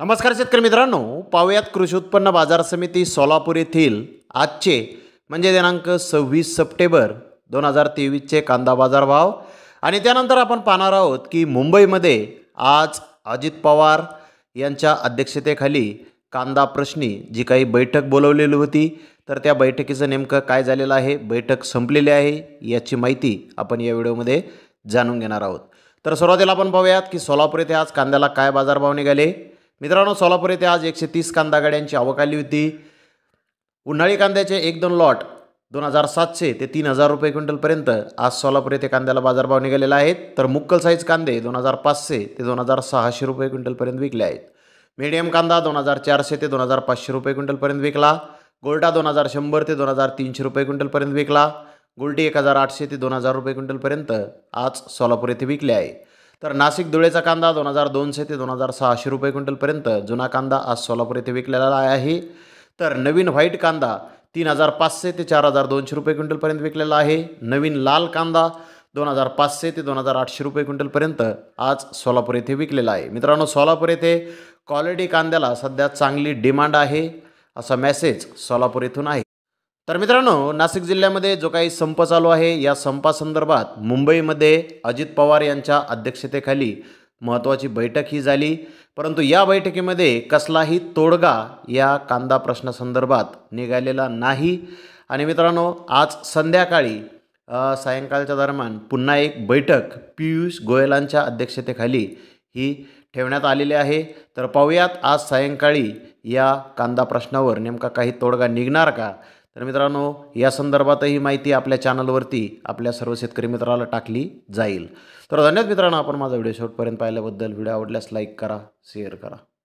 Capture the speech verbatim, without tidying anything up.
नमस्कार शेतकरी मित्रांनो, पाहुयात कृषी उत्पन्न बाजार समिती सोलापूर येथील आजचे म्हणजे दिनांक सव्वीस सप्टेंबर दोन हजार तेवीसचे कांदा बाजार भाव। आणि त्यानंतर आपण पाहणार आहोत की मुंबईमध्ये आज अजित पवार यांच्या अध्यक्षतेखाली कांदा प्रश्नी जी काही बैठक बोलवलेली होती, तर त्या बैठकीचं नेमकं काय झालेलं आहे, बैठक संपलेली आहे, याची माहिती आपण या व्हिडिओमध्ये जाणून घेणार आहोत। तर सुरुवातीला आपण पाहूयात की सोलापूर येथे आज कांद्याला काय बाजारभाव निघाले। मित्रांनो, सोलापूर येथे आज एकशे तीस कांदा गाड्यांची आवक आली होती। उन्हाळी कांद्याचे एक दोन लॉट दोन हजार सातशे ते तीन हजार रुपये क्विंटलपर्यंत आज सोलापूर येथे कांद्याला बाजारभाव निघालेला आहेत। तर मुक्कल साईज कांदे दोन हजार पाचशे ते दोन हजार सहाशे रुपये क्विंटलपर्यंत विकले आहेत। मीडियम कांदा दोन हजार चारशे ते दोन हजार पाचशे रुपये क्विंटलपर्यंत विकला। गोल्टा दोन हजार शंभर ते दोन हजार तीनशे रुपये क्विंटलपर्यंत विकला। गोल्टी एक हजार आठशे ते दोन हजार रुपये क्विंटलपर्यंत आज सोलापूर येथे विकले आहे। तर नासिक धुळेचा कांदा दोन हजार दोनशे ते दोन हजार सहाशे रुपये क्विंटलपर्यंत जुना कांदा आज सोलापूर येथे विकलेला आहे। तर नवीन व्हाईट कांदा तीन हजार पाचशे ते चार हजार दोनशे रुपये क्विंटलपर्यंत विकलेला आहे। नवीन लाल कांदा दोन हजार पाचशे ते दोन हजार आठशे रुपये क्विंटलपर्यंत आज सोलापूर येथे विकलेला आहे। मित्रांनो, सोलापूर येथे क्वालिटी कांद्याला सध्या चांगली डिमांड आहे, असा मेसेज सोलापूर येथून आहे। तर मित्रांनो, नाशिक जिल्ह्यामध्ये जो काही संप चालू आहे, या संपासंदर्भात मुंबईमध्ये अजित पवार यांच्या अध्यक्षतेखाली महत्त्वाची बैठक ही झाली, परंतु या बैठकीमध्ये कसलाही तोडगा या कांदा प्रश्नासंदर्भात निघालेला नाही। आणि मित्रांनो, आज संध्याकाळी सायंकाळच्या दरम्यान पुन्हा एक बैठक पीयूष गोयलांच्या अध्यक्षतेखाली ही ठेवण्यात आलेली आहे। तर पाहूयात आज सायंकाळी या कांदा प्रश्नावर नेमका काही तोडगा निघणार का। तर मित्रांनो, या संदर्भातही माहिती आपल्या चॅनलवरती आपल्या सर्व शेतकरी मित्राला टाकली जाईल। तर धन्यवाद मित्रांनो, आपण माझा व्हिडिओ शेवटपर्यंत पाहिल्याबद्दल। व्हिडिओ आवडल्यास लाईक करा, शेअर करा।